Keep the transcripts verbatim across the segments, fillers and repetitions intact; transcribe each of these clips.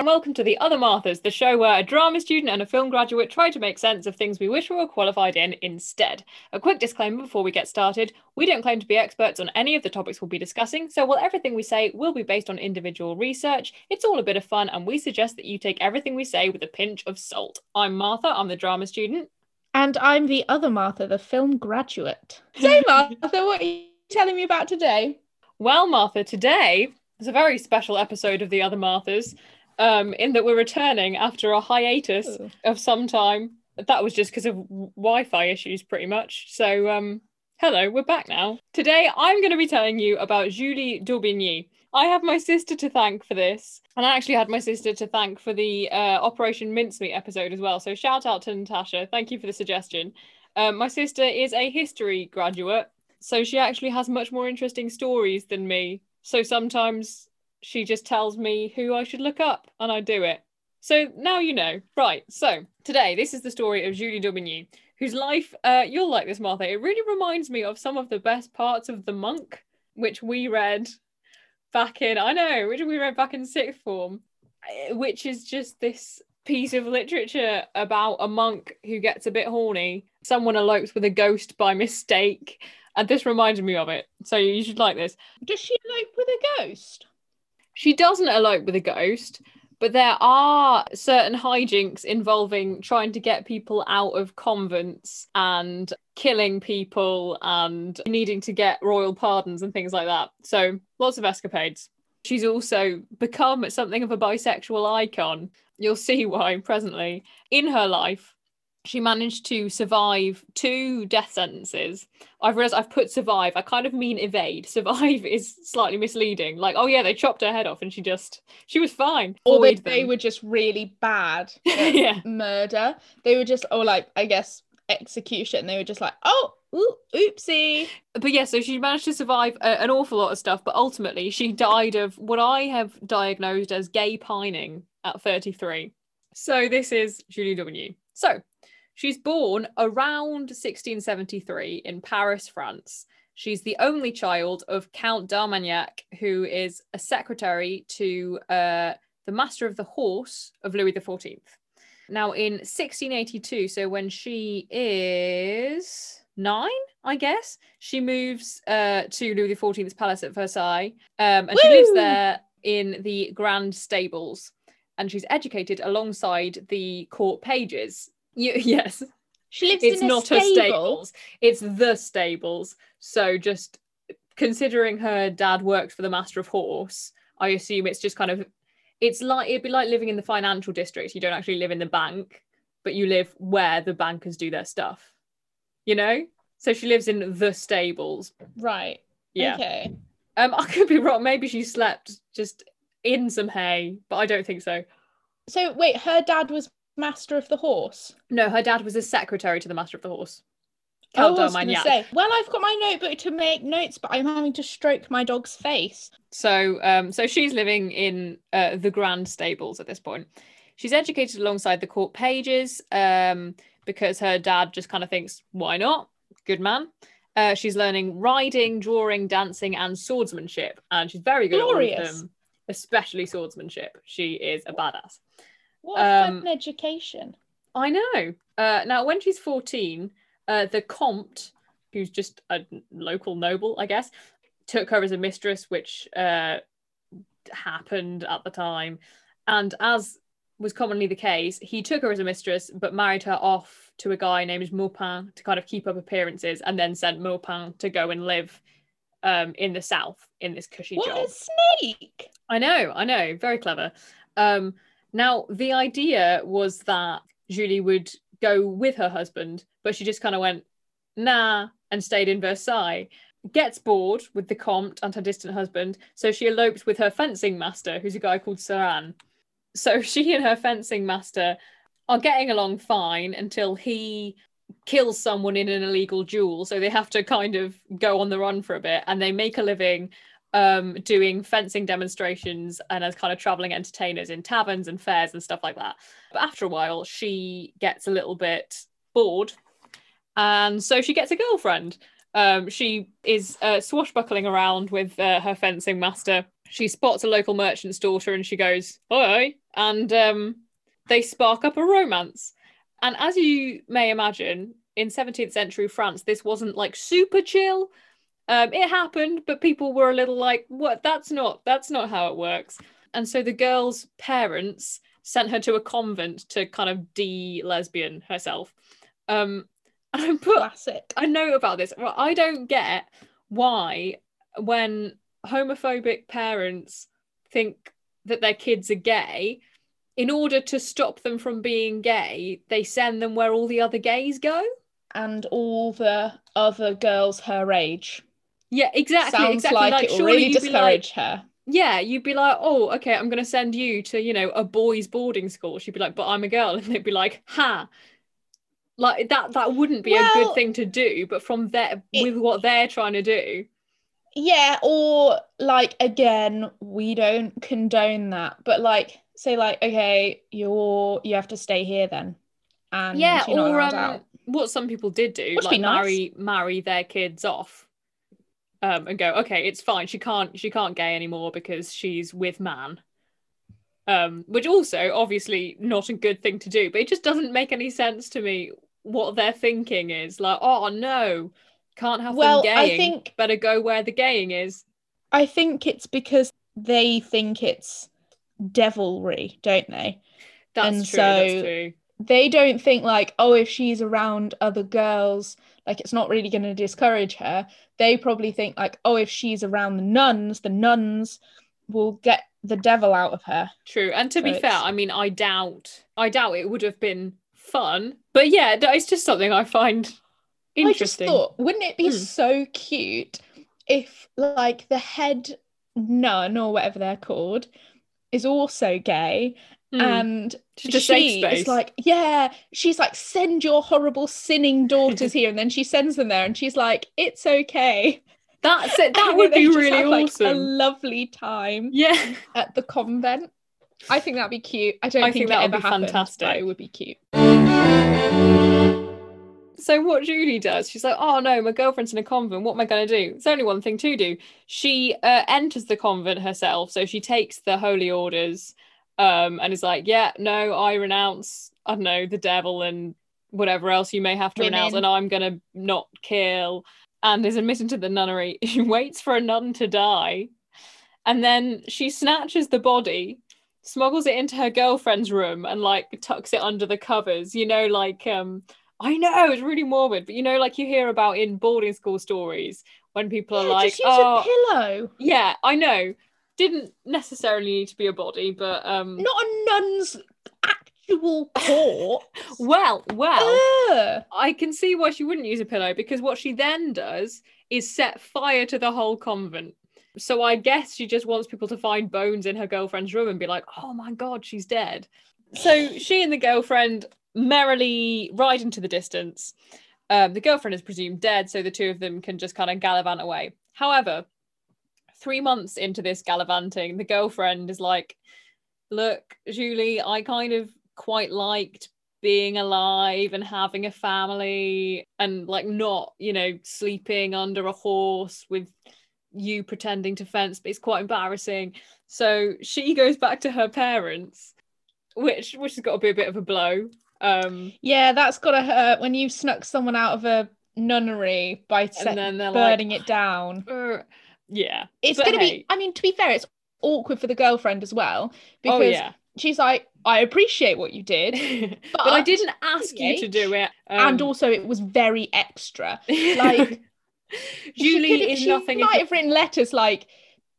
and welcome to The Other Marthas, the show where a drama student and a film graduate try to make sense of things we wish we were qualified in instead. A quick disclaimer before we get started, we don't claim to be experts on any of the topics we'll be discussing, so while everything we say will be based on individual research, it's all a bit of fun and we suggest that you take everything we say with a pinch of salt. I'm Martha, I'm the drama student. And I'm the other Martha, the film graduate. So Martha, what are you telling me about today? Well Martha, today... it's a very special episode of The Other Marthas, um, in that we're returning after a hiatus Ooh. of some time. That was just because of w- Wi-Fi issues, pretty much. So, um, hello, we're back now. Today, I'm going to be telling you about Julie D'Aubigny. I have my sister to thank for this, and I actually had my sister to thank for the uh, Operation Mincemeat episode as well. So shout out to Natasha. Thank you for the suggestion. Um, my sister is a history graduate, so she actually has much more interesting stories than me. So sometimes she just tells me who I should look up and I do it. So now you know. Right, so today this is the story of Julie D'Aubigny, whose life, uh, you'll like this Martha, it really reminds me of some of the best parts of The Monk, which we read back in, I know, which we read back in sixth form, which is just this piece of literature about a monk who gets a bit horny, someone elopes with a ghost by mistake, and this reminded me of it, so you should like this. Does she elope with a ghost? She doesn't elope with a ghost, but there are certain hijinks involving trying to get people out of convents and killing people and needing to get royal pardons and things like that. So lots of escapades. She's also become something of a bisexual icon. You'll see why presently. In her life, she managed to survive two death sentences. I've realised I've put survive. I kind of mean evade. Survive is slightly misleading. Like, oh yeah, they chopped her head off and she just, she was fine. Or they, they were just really bad at yeah. murder. They were just, or like, I guess, execution. They were just like, oh, ooh, oopsie. But yeah, so she managed to survive a, an awful lot of stuff. But ultimately, she died of what I have diagnosed as gay pining at thirty-three. So this is Julie D'Aubigny. So, she's born around sixteen seventy-three in Paris, France. She's the only child of Count d'Armagnac, who is a secretary to uh, the Master of the Horse of Louis the fourteenth. Now, in sixteen eighty-two, so when she is nine, I guess, she moves uh, to Louis the fourteenth's palace at Versailles, um, and Woo! she lives there in the Grand Stables, and she's educated alongside the court pages. You, yes, she lives it's in a not stable. Her stables, it's the stables. So just considering her dad worked for the Master of Horse, I assume it's just kind of, it's like, it'd be like living in the financial district. You don't actually live in the bank, but you live where the bankers do their stuff, you know? So she lives in the stables. Right. Yeah. Okay. Um, I could be wrong. Maybe she slept just in some hay, but I don't think so. So wait, her dad was Master of the Horse? No, her dad was a secretary to the Master of the Horse. Count I was going to say, well, I've got my notebook to make notes, but I'm having to stroke my dog's face. So um, so she's living in uh, the Grand Stables at this point. She's educated alongside the court pages um, because her dad just kind of thinks, why not? Good man. Uh, she's learning riding, drawing, dancing and swordsmanship. And she's very good Glorious. at all of them, especially swordsmanship. She is a badass. What a um, fun education. I know. Uh, now, when she's fourteen, uh, the Comte, who's just a local noble, I guess, took her as a mistress, which uh, happened at the time. And as was commonly the case, he took her as a mistress, but married her off to a guy named Maupin to kind of keep up appearances, and then sent Maupin to go and live um, in the south in this cushy what job. What a snake! I know, I know. Very clever. Um... Now, the idea was that Julie would go with her husband, but she just kind of went, nah, and stayed in Versailles. Gets bored with the Comte and her distant husband, so she eloped with her fencing master, who's a guy called Saran. So she and her fencing master are getting along fine until he kills someone in an illegal duel, so they have to kind of go on the run for a bit, and they make a living Um, doing fencing demonstrations and as kind of travelling entertainers in taverns and fairs and stuff like that. But after a while, she gets a little bit bored, and so she gets a girlfriend. Um, she is uh, swashbuckling around with uh, her fencing master, she spots a local merchant's daughter and she goes, "Oi!" And um, they spark up a romance. And as you may imagine, in seventeenth century France, this wasn't like super chill. Um, it happened, but people were a little like, "What? That's not, that's not how it works." And so the girl's parents sent her to a convent to kind of de-lesbian herself. Um, and I put Classic. a note about this. Well, I don't get why, when homophobic parents think that their kids are gay, in order to stop them from being gay, they send them where all the other gays go. And all the other girls her age. Yeah, exactly. Sounds exactly. like, like it really discourage like, her. Yeah, you'd be like, "Oh, okay, I'm going to send you to, you know, a boys' boarding school." She'd be like, "But I'm a girl." And they'd be like, "Ha." Like, that that wouldn't be well, a good thing to do, but from there, with what they're trying to do. Yeah, or, like, again, we don't condone that, but, like, say, like, okay, you're, you have to stay here then. And yeah, you're not or, allowed um, out. What some people did do, Which like, nice. marry marry their kids off. Um, and go, "Okay, it's fine. She can't. She can't gay anymore because she's with man." Um, which also, obviously, not a good thing to do. But it just doesn't make any sense to me what their thinking is. Like, "Oh no, can't have well, them gaying. I think better go where the gaying is." I think it's because they think it's devilry, don't they? That's and true. So that's true. They don't think like, "Oh, if she's around other girls, like it's not really going to discourage her." They probably think like, "Oh, if she's around the nuns, the nuns will get the devil out of her." True. And to so be it's... fair, I mean, I doubt, I doubt it would have been fun. But yeah, it's just something I find interesting. I just thought, wouldn't it be mm. so cute if like the head nun or whatever they're called is also gay? Mm. And just she is like, yeah, she's like, "Send your horrible sinning daughters here," and then she sends them there, and she's like, "It's okay." That's it. That would be really have, awesome. Like, a lovely time. Yeah, at the convent. I think that'd be cute. I don't I think, think that, that would ever be happened, fantastic. But it would be cute. So what Julie does, she's like, "Oh no, my girlfriend's in a convent. What am I going to do? It's only one thing to do." She uh, enters the convent herself, so she takes the holy orders. Um, and it's like, "Yeah, no, I renounce, I don't know, the devil and whatever else you may have to Women. renounce, and I'm going to not kill," and is admitted to the nunnery. She waits for a nun to die, and then she snatches the body, smuggles it into her girlfriend's room, and, like, tucks it under the covers. You know, like, um, I know, it's really morbid, but, you know, like you hear about in boarding school stories when people yeah, are like, just use "Oh, a pillow." Yeah, I know. Didn't necessarily need to be a body, but um not a nun's actual corpse. well well Ugh. I can see why she wouldn't use a pillow, because what she then does is set fire to the whole convent. So I guess she just wants people to find bones in her girlfriend's room and be like, "Oh my god, she's dead." So she and the girlfriend merrily ride into the distance. Um the girlfriend is presumed dead, so the two of them can just kind of gallivant away. However, three months into this gallivanting, the girlfriend is like, "Look, Julie, I kind of quite liked being alive and having a family and, like, not, you know, sleeping under a horse with you pretending to fence, but it's quite embarrassing." So she goes back to her parents, which which has got to be a bit of a blow. Um, yeah, that's got to hurt when you've snuck someone out of a nunnery by set- burning like, it down. Ugh. Yeah, it's gonna hey. be I mean, to be fair, it's awkward for the girlfriend as well, because oh, yeah. she's like, "I appreciate what you did, but, but I didn't ask you to do it, um, and also it was very extra." Like, Julie she is she nothing might if... have written letters, like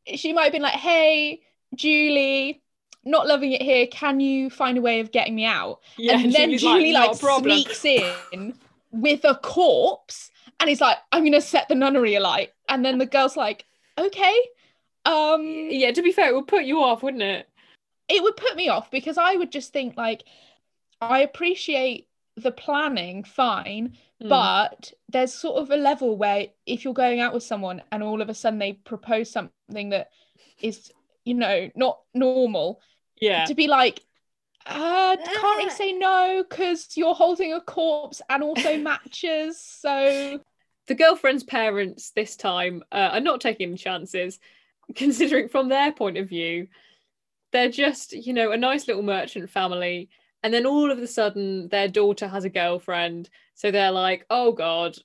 she might have been like, "Hey Julie, not loving it here, can you find a way of getting me out?" Yeah, and, and then Julie like, like sneaks in with a corpse, and he's like, "I'm gonna set the nunnery alight," and then the girl's like, "Okay." Um yeah, to be fair, it would put you off, wouldn't it? It would put me off, because I would just think like, I appreciate the planning, fine, mm. but there's sort of a level where if you're going out with someone and all of a sudden they propose something that is, you know, not normal, yeah, to be like, uh can't really say no because you're holding a corpse and also matches. So the girlfriend's parents this time uh, are not taking chances. considering from their point of view, they're just, you know, a nice little merchant family. And then all of a sudden their daughter has a girlfriend. So they're like, oh God,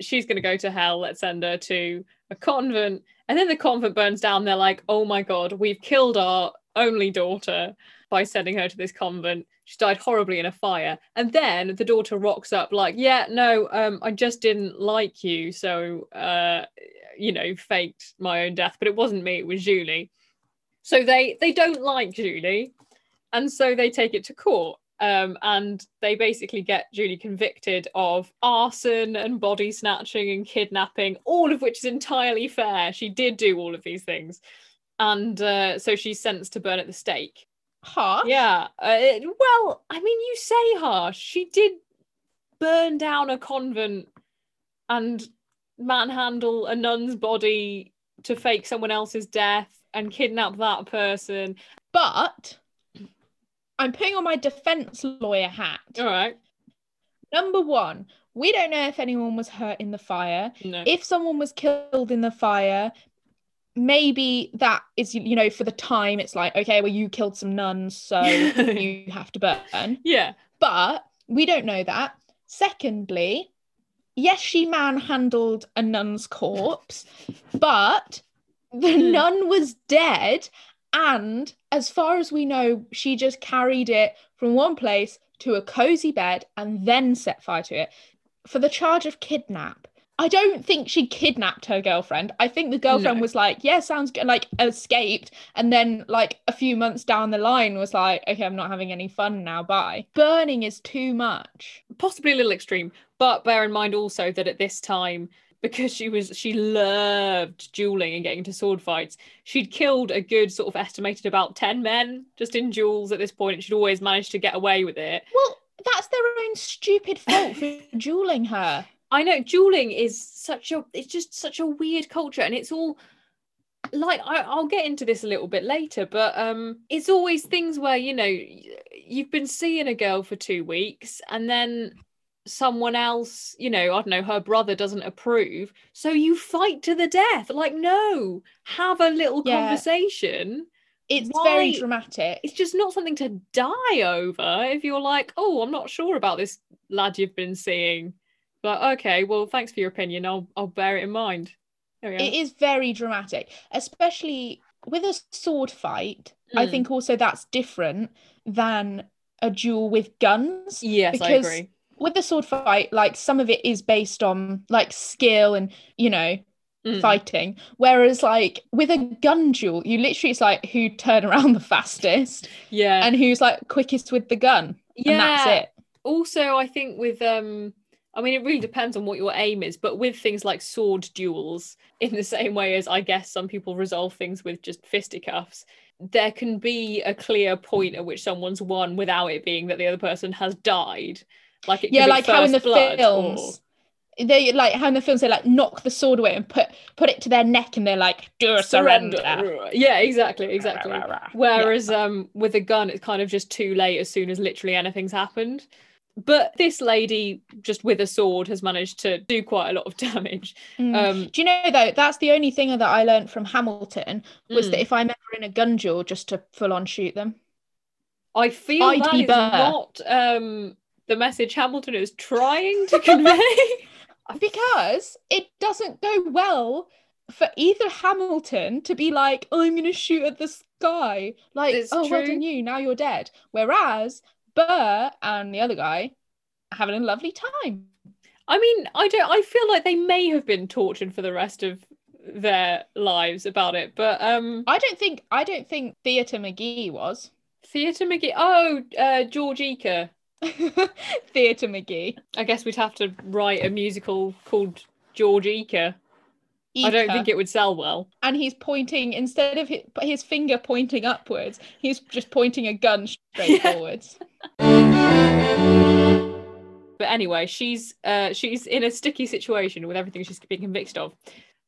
she's going to go to hell. Let's send her to a convent. And then the convent burns down. They're like, oh my God, we've killed our only daughter by sending her to this convent. She died horribly in a fire. And then the daughter rocks up like, yeah, no, um, I just didn't like you. So, uh, you know, faked my own death, but it wasn't me, it was Julie. So they, they don't like Julie. And so they take it to court, um, and they basically get Julie convicted of arson and body snatching and kidnapping, all of which is entirely fair. She did do all of these things. And uh, so she's sentenced to burn at the stake. Harsh? Yeah. Uh, it, well, I mean, you say harsh. She did burn down a convent and manhandle a nun's body to fake someone else's death and kidnap that person. But... I'm putting on my defence lawyer hat. All right. Number one, we don't know if anyone was hurt in the fire. No. If someone was killed in the fire, maybe that is, you know, for the time, it's like, okay, well, you killed some nuns, so you have to burn. Yeah. But we don't know that. Secondly, yes, she manhandled a nun's corpse, but the nun was dead. And as far as we know, she just carried it from one place to a cosy bed and then set fire to it. For the charge of kidnap, I don't think she kidnapped her girlfriend. I think the girlfriend no. was like, yeah, sounds good, like escaped. And then like a few months down the line was like, okay, I'm not having any fun now, bye. Burning is too much. Possibly a little extreme, but bear in mind also that at this time, because she was, she loved dueling and getting into sword fights. She'd killed a good sort of estimated about ten men just in duels at this point, and she'd always managed to get away with it. Well, that's their own stupid fault for dueling her. I know, dueling is such a, it's just such a weird culture, and it's all, like, I, I'll get into this a little bit later, but um, it's always things where, you know, you've been seeing a girl for two weeks, and then... someone else, you know, I don't know, her brother doesn't approve, so you fight to the death. Like, no, have a little yeah. conversation. It's Why? very dramatic. It's just not something to die over if you're like, oh, I'm not sure about this lad you've been seeing. Like, okay, well, thanks for your opinion. I'll I'll bear it in mind. There we are. It is very dramatic, especially with a sword fight. Mm. I think also that's different than a duel with guns. Yes, because I agree. With the sword fight, like, some of it is based on, like, skill and, you know, mm. fighting. Whereas, like, with a gun duel, you literally, it's like, who turn around the fastest. Yeah. And who's, like, quickest with the gun. Yeah. And that's it. Also, I think with, um, I mean, it really depends on what your aim is, but with things like sword duels, in the same way as, I guess, some people resolve things with just fisticuffs, there can be a clear point at which someone's won without it being that the other person has died. Like it yeah, like how in the films, or... they like how in the films they like knock the sword away and put put it to their neck, and they're like, do a surrender. surrender. Yeah, exactly, exactly. Whereas yeah. um, with a gun, it's kind of just too late as soon as literally anything's happened. But this lady, just with a sword, has managed to do quite a lot of damage. Mm. Um, do you know, though, that's the only thing that I learned from Hamilton was mm. that if I'm ever in a gun duel, just to full on shoot them. I feel I'd that is Burr. not. Um, the message Hamilton is trying to convey. Because it doesn't go well for either Hamilton to be like, oh, I'm going to shoot at the sky. Like, it's oh, true. Well done you, now you're dead. Whereas Burr and the other guy are having a lovely time. I mean, I don't, I feel like they may have been tortured for the rest of their lives about it, but... um, I don't think, I don't think Theatre McGee was. Theatre McGee? Oh, uh, George Eaker. Theatre McGee. I guess we'd have to write a musical called George Eaker. Eaker. I don't think it would sell well. And he's pointing, instead of his, his finger pointing upwards, he's just pointing a gun straight yeah. forwards. But anyway, she's uh, she's in a sticky situation with everything she's being convicted of.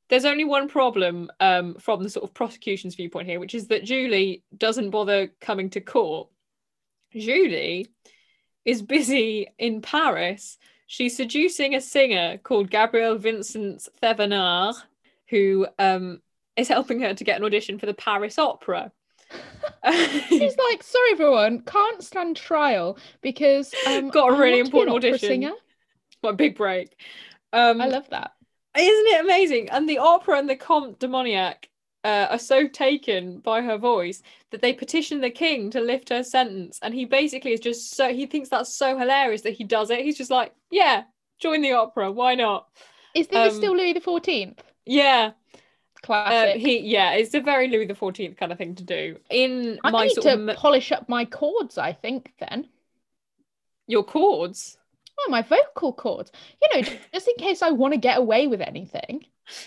There's only one problem um, from the sort of prosecution's viewpoint here, which is that Julie doesn't bother coming to court. Julie... is busy in Paris. She's seducing a singer called Gabrielle Vincent Thévenard, who um, is helping her to get an audition for the Paris Opera. She's like, sorry everyone, can't stand trial because um, got a really important audition. Singer. What a big break. Um, I love that. Isn't it amazing? And the opera and the Comte Demoniac uh, are so taken by her voice that they petition the king to lift her sentence. And he basically is just so, he thinks that's so hilarious that he does it. He's just like, yeah, join the opera. Why not? Is this um, still Louis the fourteenth? Yeah. Classic. Um, he, yeah, it's a very Louis the fourteenth kind of thing to do. In I my need sort to of... polish up my chords, I think, then. Your chords? Oh, my vocal cords. You know, just in case I want to get away with anything.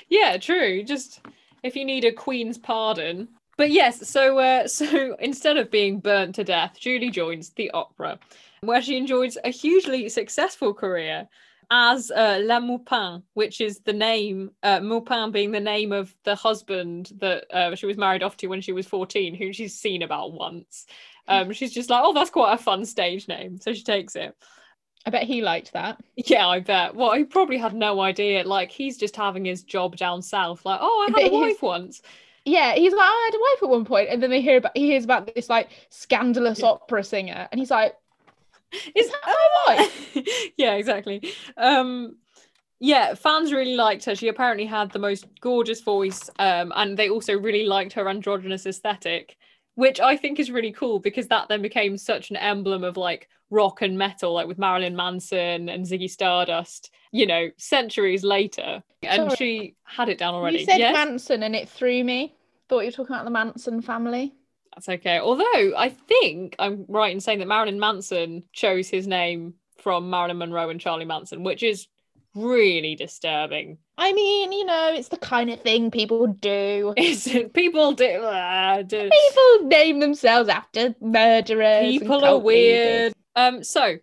Yeah, true. Just if you need a queen's pardon. But yes, so uh, so instead of being burnt to death, Julie joins the opera, where she enjoys a hugely successful career as uh, La Moupin, which is the name, uh, Maupin being the name of the husband that uh, she was married off to when she was fourteen, who she's seen about once. Um, she's just like, oh, that's quite a fun stage name. So she takes it. I bet he liked that. Yeah, I bet. Well, he probably had no idea. Like, he's just having his job down south. Like, oh, I had but a wife once. Yeah, he's like, I had a wife at one point. And then they hear about, he hears about this, like, scandalous opera singer. And he's like, is that my wife? Yeah, exactly. Um, yeah, fans really liked her. She apparently had the most gorgeous voice. Um, and they also really liked her androgynous aesthetic, which I think is really cool because that then became such an emblem of, like, rock and metal, like with Marilyn Manson and Ziggy Stardust, you know, centuries later. And Sorry. She had it down already. You said yes? Manson and it threw me. Thought you were talking about the Manson family. That's okay. Although I think I'm right in saying that Marilyn Manson chose his name from Marilyn Monroe and Charlie Manson, which is really disturbing. I mean, you know, it's the kind of thing people do. It's, people do, uh, do. People name themselves after murderers. People are weird. Leaders. Um, so,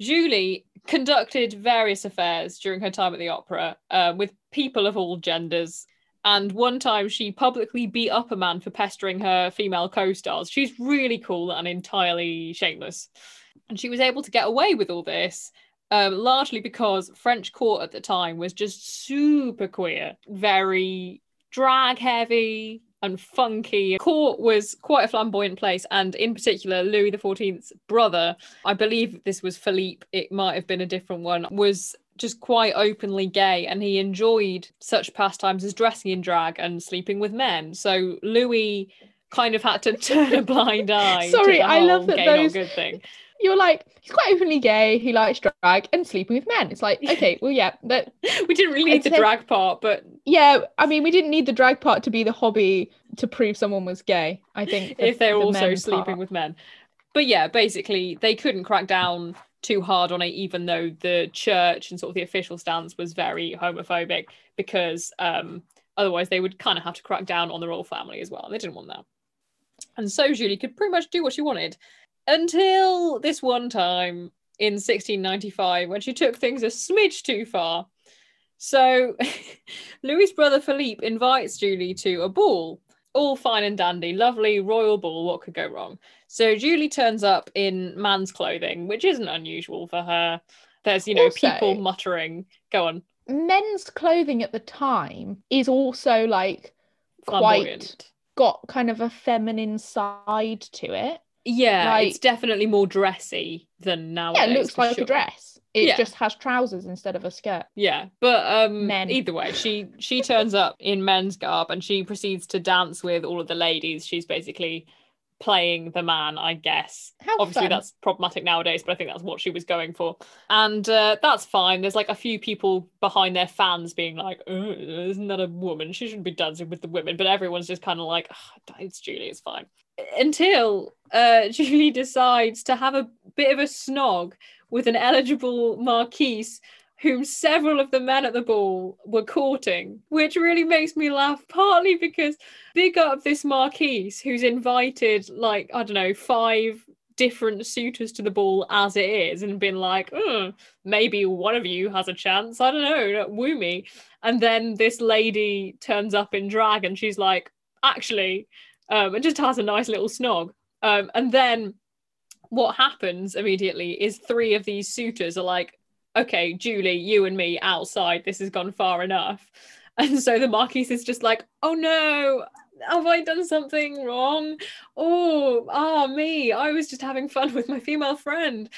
Julie conducted various affairs during her time at the opera uh, with people of all genders. And one time she publicly beat up a man for pestering her female co-stars. She's really cool and entirely shameless. And she was able to get away with all this, um, largely because French court at the time was just super queer, very drag heavy and funky. Court was quite a flamboyant place, and in particular, Louis the fourteenth's brother, I believe this was Philippe, it might have been a different one, was just quite openly gay, and he enjoyed such pastimes as dressing in drag and sleeping with men. So Louis kind of had to turn a blind eye. Sorry, to the whole I love that gay, those... not good thing. You're like, he's quite openly gay, he likes drag and sleeping with men. It's like, okay, well, yeah. That... we didn't really need the drag part, but... Yeah, I mean, we didn't need the drag part to be the hobby to prove someone was gay, I think. The, if they're the also sleeping part. With men. But yeah, basically, they couldn't crack down too hard on it, even though the church and sort of the official stance was very homophobic, because um, otherwise they would kind of have to crack down on the royal family as well, and they didn't want that. And so Julie could pretty much do what she wanted. Until this one time in sixteen ninety-five, when she took things a smidge too far. So Louis' brother Philippe invites Julie to a ball. All fine and dandy, lovely royal ball, what could go wrong? So Julie turns up in man's clothing, which isn't unusual for her. There's, you know, also, people muttering. Go on. Men's clothing at the time is also, like, quite got kind of a feminine side to it. Yeah, like, it's definitely more dressy than nowadays. Yeah, it looks like sure. a dress. It yeah. just has trousers instead of a skirt. Yeah, but um, Men. either way, she she turns up in men's garb and she proceeds to dance with all of the ladies. She's basically playing the man, I guess. How Obviously, fun. That's problematic nowadays, but I think that's what she was going for. And uh, that's fine. There's like a few people behind their fans being like, oh, isn't that a woman? She shouldn't be dancing with the women. But everyone's just kind of like, oh, it's Julie, it's fine. Until uh, Julie decides to have a bit of a snog with an eligible Marquise whom several of the men at the ball were courting, which really makes me laugh, partly because big up this Marquise who's invited, like, I don't know, five different suitors to the ball as it is and been like, oh, maybe one of you has a chance, I don't know, woo me. And then this lady turns up in drag and she's like, actually, um, and just has a nice little snog. Um, and then what happens immediately is three of these suitors are like, okay, Julie, you and me outside, this has gone far enough. And so the Marquise is just like, oh no, have I done something wrong? Oh, ah, me, I was just having fun with my female friend.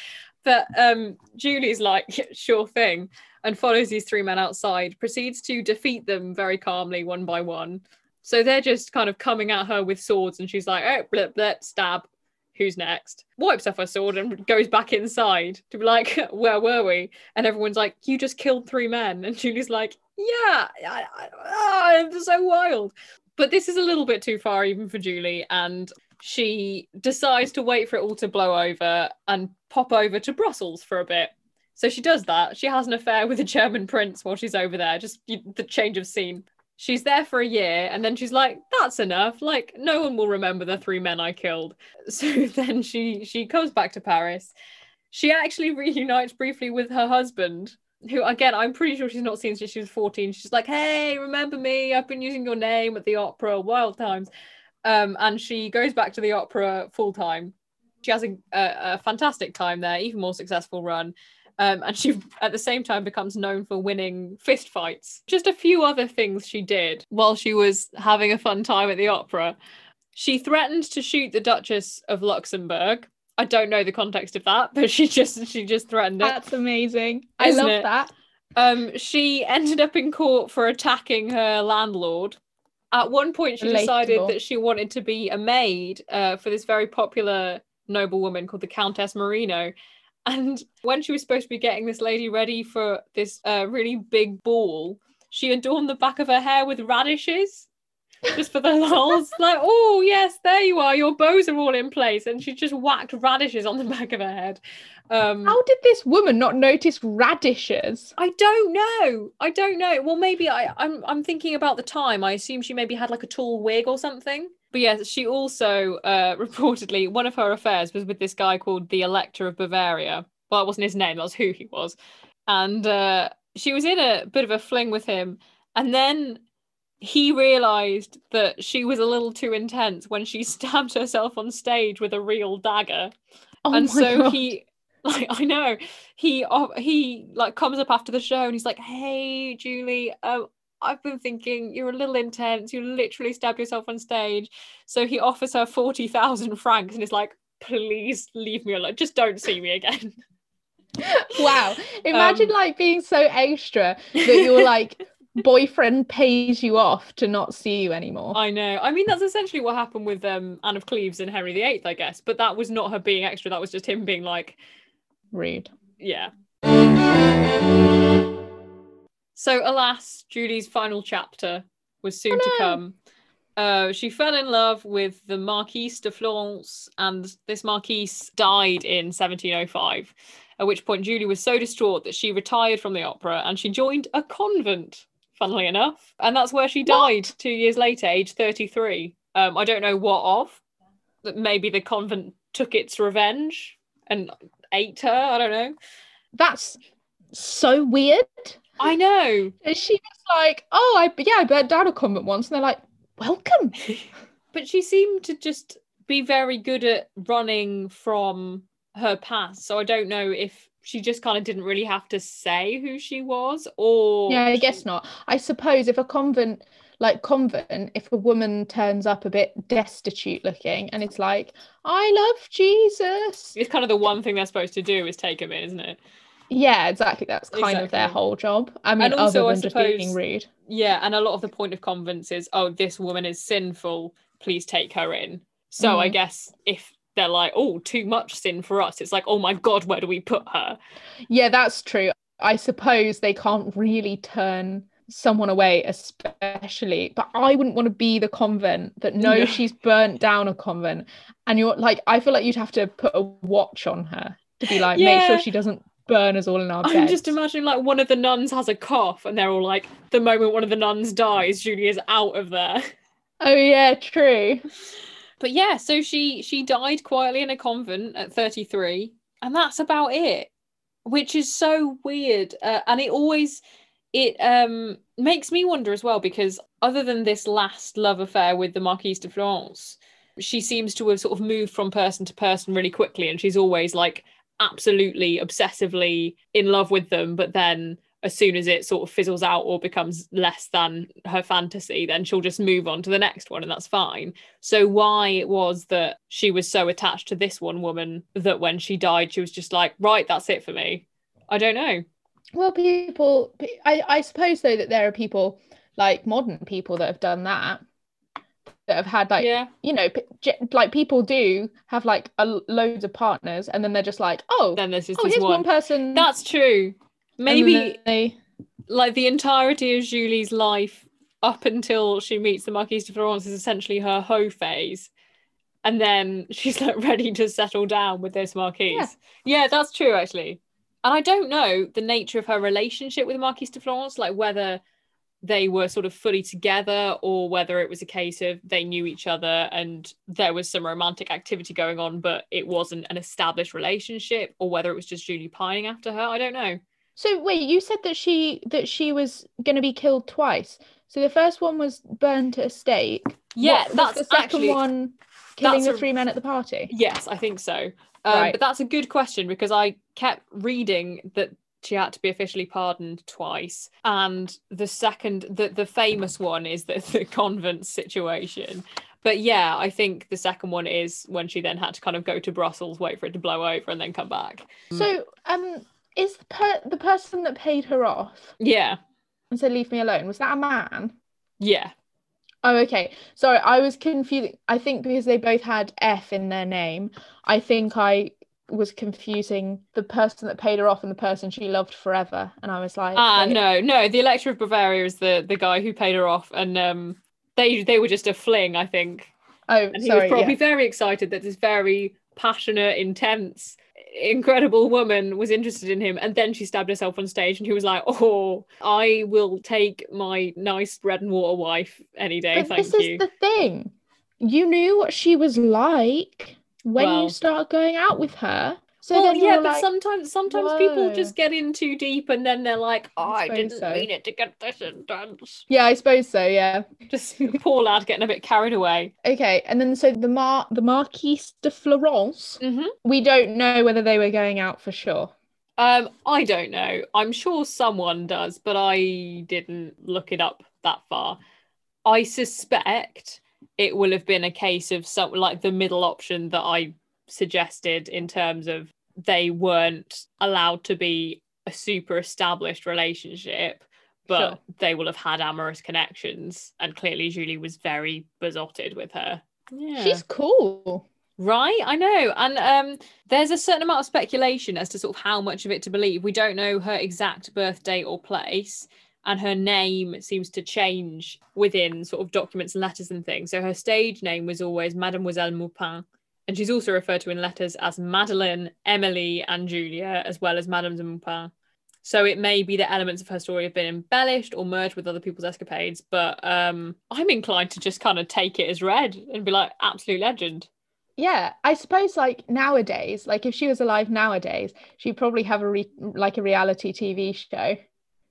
But um, Julie's like, yeah, sure thing, and follows these three men outside, proceeds to defeat them very calmly one by one. So they're just kind of coming at her with swords, and she's like, oh, blip, blip, stab, who's next? Wipes off her sword and goes back inside to be like, where were we? And everyone's like, you just killed three men. And Julie's like, yeah, I, I, I, I'm so wild. But this is a little bit too far even for Julie, and she decides to wait for it all to blow over and pop over to Brussels for a bit. So she does that. She has an affair with a German prince while she's over there, just the change of scene. She's there for a year, and then she's like, that's enough. Like, no one will remember the three men I killed. So then she she comes back to Paris. She actually reunites briefly with her husband, who, again, I'm pretty sure she's not seen since she was fourteen. She's like, hey, remember me? I've been using your name at the opera, wild times. Um, and she goes back to the opera full time. She has a, a, a fantastic time there, even more successful run. Um, and she, at the same time, becomes known for winning fist fights. Just a few other things she did while she was having a fun time at the opera. She threatened to shoot the Duchess of Luxembourg. I don't know the context of that, but she just she just threatened it. That's amazing. I love it? that. Um, she ended up in court for attacking her landlord. At one point, she Relatable. decided that she wanted to be a maid uh, for this very popular noblewoman called the Countess Marino. And when she was supposed to be getting this lady ready for this uh, really big ball, she adorned the back of her hair with radishes, just for the lols. Like, oh, yes, there you are. Your bows are all in place. And she just whacked radishes on the back of her head. Um, How did this woman not notice radishes? I don't know. I don't know. Well, maybe I, I'm, I'm thinking about the time. I assume she maybe had like a tall wig or something. But yes, yeah, she also uh, reportedly, one of her affairs was with this guy called the Elector of Bavaria. Well, it wasn't his name. That was who he was. And uh, she was in a bit of a fling with him. And then he realised that she was a little too intense when she stabbed herself on stage with a real dagger. Oh and so God. he, like, I know, he, he like comes up after the show and he's like, hey, Julie, um, I've been thinking you're a little intense. You literally stabbed yourself on stage. So he offers her forty thousand francs and is like, please leave me alone. Just don't see me again. Wow. Imagine um, like being so extra that you're like, boyfriend pays you off to not see you anymore. I know. I mean, that's essentially what happened with um, Anne of Cleves and Henry the eighth, I guess. But that was not her being extra. That was just him being like... rude. Yeah. So, alas, Julie's final chapter was soon oh, no. to come. Uh, she fell in love with the Marquise de Florence, and this Marquise died in seventeen oh five, at which point Julie was so distraught that she retired from the opera and she joined a convent, funnily enough. And that's where she died what? two years later, age thirty-three. Um, I don't know what of. Maybe the convent took its revenge and ate her. I don't know. That's so weird. I know. And she was like, oh, I, yeah, I burnt down a convent once. And they're like, welcome. But she seemed to just be very good at running from her past. So I don't know if she just kind of didn't really have to say who she was, or... Yeah, I guess not. I suppose if a convent, like convent, if a woman turns up a bit destitute looking and it's like, I love Jesus. It's kind of the one thing they're supposed to do is take him in, isn't it? Yeah, exactly. That's kind exactly. of their whole job. I mean, and also, other than I suppose, just being rude. Yeah, and a lot of the point of convents is, oh, this woman is sinful, please take her in. So mm. I guess if they're like, oh, too much sin for us, it's like, oh my God, where do we put her? Yeah, that's true. I suppose they can't really turn someone away, especially, but I wouldn't want to be the convent that knows no. she's burnt down a convent. And you're like, I feel like you'd have to put a watch on her to be like, yeah. make sure she doesn't burn us all in our beds. I'm just imagining like one of the nuns has a cough and they're all like, the moment one of the nuns dies, Julia's out of there. Oh yeah, true. But yeah, so she she died quietly in a convent at thirty-three, and that's about it, which is so weird. Uh, and it always, it um makes me wonder as well, because other than this last love affair with the Marquise de Florence, she seems to have sort of moved from person to person really quickly, and she's always like absolutely obsessively in love with them, but then as soon as it sort of fizzles out or becomes less than her fantasy, then she'll just move on to the next one, and that's fine. So why it was that she was so attached to this one woman that when she died, she was just like, right, that's it for me. I don't know. Well, people, I, I suppose though that there are people, like modern people, that have done that, that have had like, yeah. you know, like people do have like a, loads of partners, and then they're just like, oh, then there's just oh, this here's one. one person. That's true. Maybe they... like the entirety of Julie's life up until she meets the Marquise de Florence is essentially her hoe phase, and then she's like ready to settle down with this Marquise. Yeah, yeah, that's true actually. And I don't know the nature of her relationship with Marquise de Florence, like whether they were sort of fully together or whether it was a case of they knew each other and there was some romantic activity going on, but it wasn't an established relationship, or whether it was just Julie pining after her. I don't know. So wait, you said that she that she was going to be killed twice. So the first one was burned at a stake. Yeah, what, that's the second actually, one killing the a, three men at the party. Yes, I think so. Um, right. But that's a good question, because I kept reading that she had to be officially pardoned twice, and the second, the the famous one is the, the convent situation. But yeah, I think the second one is when she then had to kind of go to Brussels, wait for it to blow over, and then come back. So um. Is the, per- the person that paid her off? Yeah. And said, leave me alone. Was that a man? Yeah. Oh, okay. Sorry, I was confusing. I think because they both had F in their name, I think I was confusing the person that paid her off and the person she loved forever. And I was like... Ah, wait. no, no. The Elector of Bavaria is the, the guy who paid her off. And um, they they were just a fling, I think. Oh, and he sorry, was probably yeah. very excited that this very passionate, intense... incredible woman was interested in him, and then she stabbed herself on stage, and he was like, oh, I will take my nice bread and water wife any day, but thank this you. This is the thing, you knew what she was like when well, you start going out with her, so well, then yeah but like, sometimes sometimes whoa. people just get in too deep, and then they're like, oh, I, I didn't so. mean it to get this intense. Yeah, I suppose so. Yeah, just poor lad getting a bit carried away. Okay, and then so the Mar the Marquise de Florence, mm-hmm. we don't know whether they were going out for sure. um I don't know, I'm sure someone does, but I didn't look it up that far. I suspect it will have been a case of some, like the middle option that I suggested, in terms of they weren't allowed to be a super established relationship, but sure. they will have had amorous connections, and clearly Julie was very besotted with her. Yeah. She's cool. Right, I know. And um, there's a certain amount of speculation as to sort of how much of it to believe. We don't know her exact birth date or place, and her name seems to change within sort of documents and letters and things. So her stage name was always Mademoiselle Moupin, and she's also referred to in letters as Madeleine, Emily, and Julia, as well as Madame de Moupin. So it may be that elements of her story have been embellished or merged with other people's escapades, but um, I'm inclined to just kind of take it as read and be like, absolute legend. Yeah, I suppose like nowadays, like if she was alive nowadays, she'd probably have a re- like a reality T V show.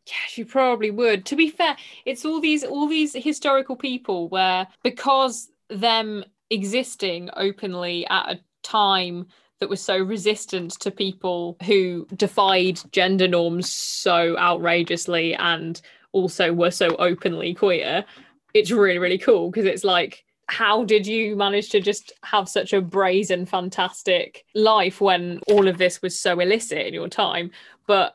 Yeah, she probably would. To be fair, it's all these all these historical people where, because them... existing openly at a time that was so resistant to people who defied gender norms so outrageously and also were so openly queer, it's really, really cool, because it's like, how did you manage to just have such a brazen, fantastic life when all of this was so illicit in your time? But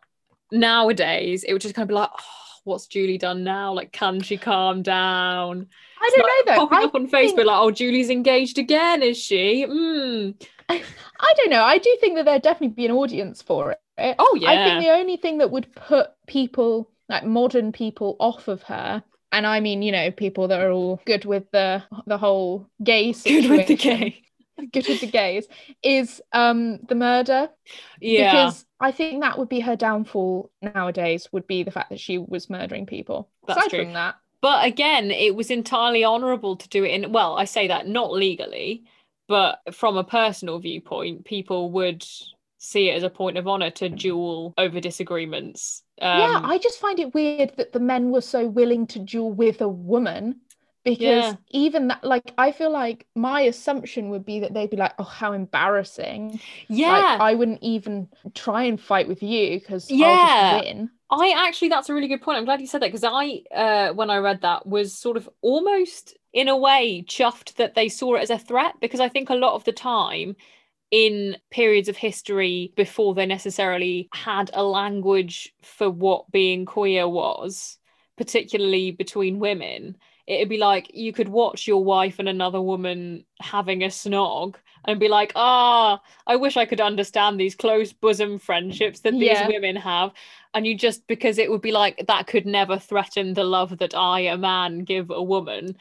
nowadays it would just kind of be like, oh, what's Julie done now? Like, can she calm down? I don't like know though. Popping I up on think... Facebook like, oh, Julie's engaged again, is she? Mm. I, I don't know. I do think that there'd definitely be an audience for it. Oh yeah. I think the only thing that would put people, like modern people, off of her, and I mean, you know, people that are all good with the the whole gay situation. Good with the gay. Good with the gays, is um the murder. Yeah, because I think that would be her downfall nowadays, would be the fact that she was murdering people. That's aside true. From that, but again, it was entirely honorable to do it in, well, I say that not legally, but from a personal viewpoint, people would see it as a point of honor to duel over disagreements. um, yeah I just find it weird that the men were so willing to duel with a woman because yeah. even that, like, I feel like my assumption would be that they'd be like, oh, how embarrassing. Yeah. Like, I wouldn't even try and fight with you because yeah. I'll just win. I actually, that's a really good point. I'm glad you said that, because I, uh, when I read that, was sort of almost in a way chuffed that they saw it as a threat, because I think a lot of the time in periods of history before they necessarily had a language for what being queer was, particularly between women, it'd be like you could watch your wife and another woman having a snog and be like, ah, I wish I could understand these close bosom friendships that these yeah. women have. And you just, because it would be like, that could never threaten the love that I, a man, give a woman.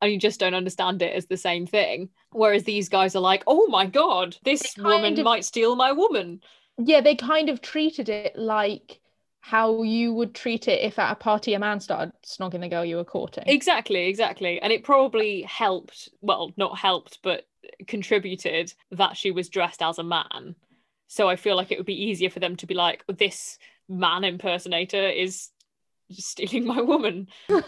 And you just don't understand it as the same thing. Whereas these guys are like, oh my God, this woman of, might steal my woman. Yeah, they kind of treated it like how you would treat it if at a party a man started snogging the girl you were courting. Exactly, exactly. And it probably helped, well, not helped, but contributed that she was dressed as a man. So I feel like it would be easier for them to be like, this man impersonator is just stealing my woman. But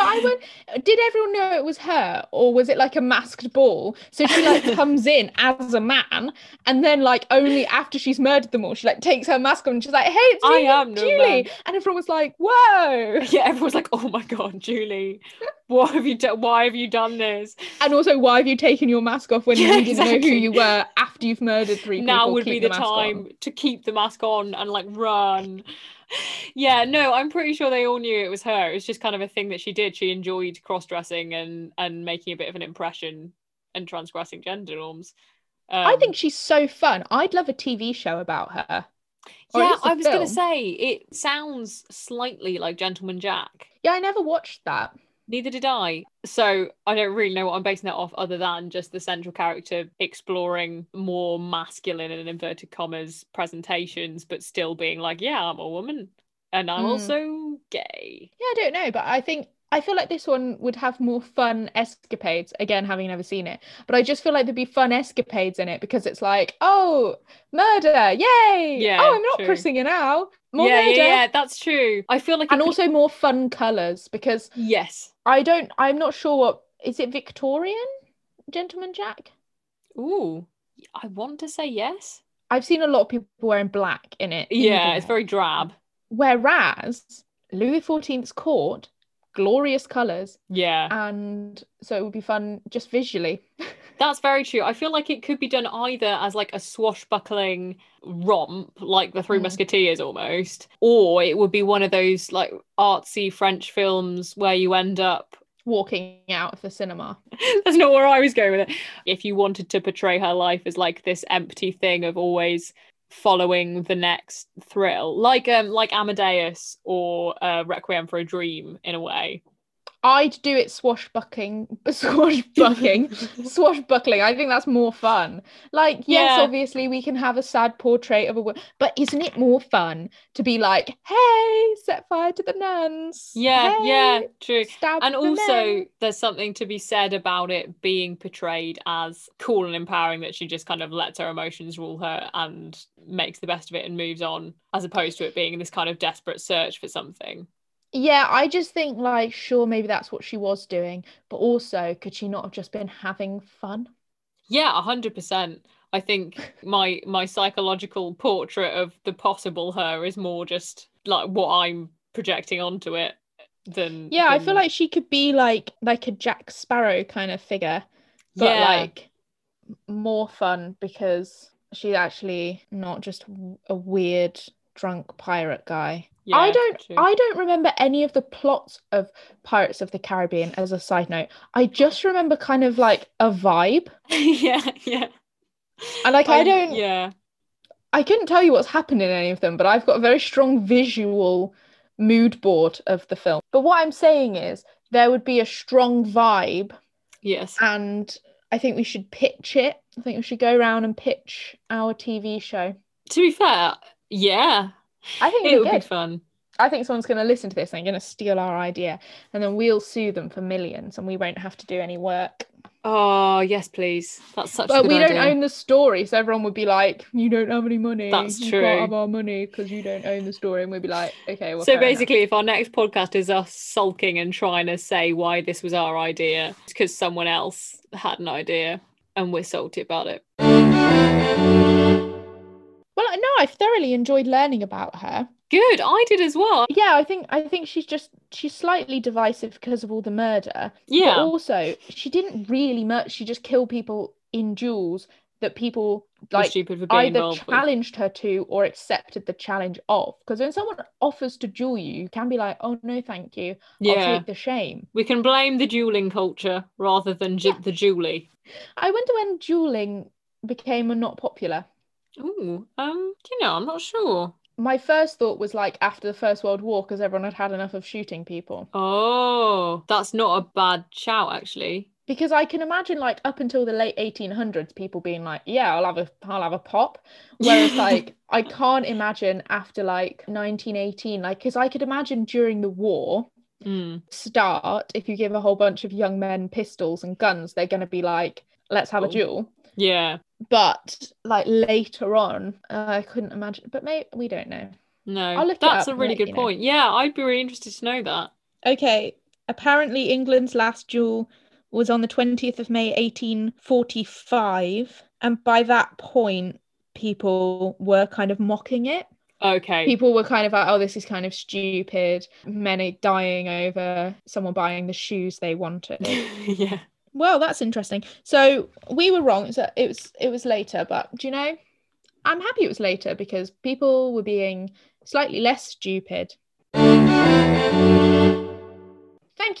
I would, did everyone know it was her, or was it like a masked ball? So she like comes in as a man, and then like only after she's murdered them all, she like takes her mask on and she's like, hey, it's I Julie, am Julie. No man. And everyone was like, whoa. Yeah, everyone's like, oh my God, Julie, what have you done? Why have you done this? And also, why have you taken your mask off when yeah, you didn't exactly. know who you were after you've murdered three people? Now would keep be the, the time on. To keep the mask on and like run. Yeah, no, I'm pretty sure they all knew it was her. It was just kind of a thing that she did. She enjoyed cross-dressing and and making a bit of an impression and transgressing gender norms. Um, I think she's so fun. I'd love a T V show about her. Yeah, I was going to say, it sounds slightly like Gentleman Jack. Yeah, I never watched that. Neither did I. So I don't really know what I'm basing that off, other than just the central character exploring more masculine and inverted commas presentations, but still being like, yeah, I'm a woman and I'm mm. also gay. Yeah, I don't know, but I think I feel like this one would have more fun escapades, again, having never seen it, but I just feel like there'd be fun escapades in it, because it's like, oh, murder, yay! Yeah, oh, I'm not true. Pressing it now. More yeah, murder. Yeah, yeah, that's true. I feel like, and also could... more fun colours, because yes, I don't, I'm not sure what is it, Victorian Gentleman Jack? Ooh, I want to say yes. I've seen a lot of people wearing black in it. Yeah, it's very drab. Whereas Louis the fourteenth's court, glorious colours. Yeah. And so it would be fun just visually. That's very true. I feel like it could be done either as like a swashbuckling romp, like the Three mm. Musketeers almost, or it would be one of those like artsy French films where you end up walking out of the cinema. That's not where I was going with it. If you wanted to portray her life as like this empty thing of always following the next thrill, like um like Amadeus or uh, Requiem for a Dream, in a way. I'd do it swashbuckling, swashbuckling, swashbuckling. I think that's more fun. Like, yes, yeah. obviously we can have a sad portrait of a woman, but isn't it more fun to be like, hey, set fire to the nuns. Yeah, hey, yeah, true. And also there's something to be said about it being portrayed as cool and empowering, that she just kind of lets her emotions rule her and makes the best of it and moves on, as opposed to it being this kind of desperate search for something. Yeah, I just think, like, sure, maybe that's what she was doing, but also, could she not have just been having fun? Yeah, one hundred percent. I think my my psychological portrait of the possible her is more just, like, what I'm projecting onto it than... Yeah, than... I feel like she could be, like, like a Jack Sparrow kind of figure, but, yeah. like, more fun, because she's actually not just a weird, drunk pirate guy. Yeah, I don't true. I don't remember any of the plots of Pirates of the Caribbean, as a side note. I just remember kind of like a vibe. Yeah, yeah. And like I, I don't yeah. I couldn't tell you what's happened in any of them, but I've got a very strong visual mood board of the film. But what I'm saying is there would be a strong vibe. Yes. And I think we should pitch it. I think we should go around and pitch our T V show. To be fair, yeah. I think it would good. Be fun. I think someone's going to listen to this and going to steal our idea, and then we'll sue them for millions and we won't have to do any work. Oh, yes, please. That's such but a good idea. But we don't own the story, so everyone would be like, you don't have any money. That's true. You can't have our money because you don't own the story. And we'd be like, okay, well, so basically, enough. If our next podcast is us sulking and trying to say why this was our idea, it's because someone else had an idea and we're salty about it. Well, no, I thoroughly enjoyed learning about her. Good, I did as well. Yeah, I think I think she's just she's slightly divisive because of all the murder. Yeah. But also, she didn't really much. She just killed people in duels that people like either challenged with. her to or accepted the challenge of. Because when someone offers to duel you, you can be like, oh no, thank you. Yeah. I'll take the shame. We can blame the dueling culture rather than ju- yeah. the Julie. I wonder when dueling became not popular. Ooh, um, you know, I'm not sure. My first thought was like after the First World War because everyone had had enough of shooting people. Oh, that's not a bad shout, actually. Because I can imagine like up until the late eighteen hundreds, people being like, yeah, I'll have a, I'll have a pop. Whereas like, I can't imagine after like nineteen eighteen, like, because I could imagine during the war mm. start, if you give a whole bunch of young men pistols and guns, they're going to be like, let's have oh. a duel. Yeah. But like later on, uh, I couldn't imagine. But maybe we don't know. No, I'll look that's a really good point. Know. Yeah, I'd be really interested to know that. Okay. Apparently, England's last duel was on the twentieth of May, eighteen forty-five, and by that point, people were kind of mocking it. Okay. People were kind of like, "Oh, this is kind of stupid." Men are dying over someone buying the shoes they wanted. Yeah. Well, that's interesting. So we were wrong. So it was it was later, but do you know, I'm happy it was later because people were being slightly less stupid. Thank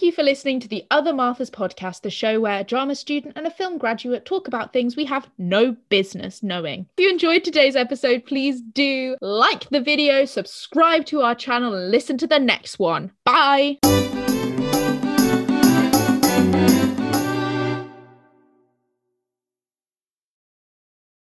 you for listening to the Other Marthas podcast, the show where a drama student and a film graduate talk about things we have no business knowing. If you enjoyed today's episode, please do like the video, subscribe to our channel, and listen to the next one. Bye.